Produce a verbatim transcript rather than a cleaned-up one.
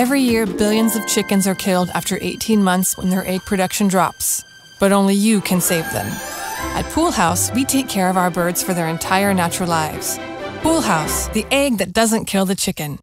Every year, billions of chickens are killed after eighteen months when their egg production drops. But only you can save them. At Poulehouse, we take care of our birds for their entire natural lives. Poulehouse, the egg that doesn't kill the chicken.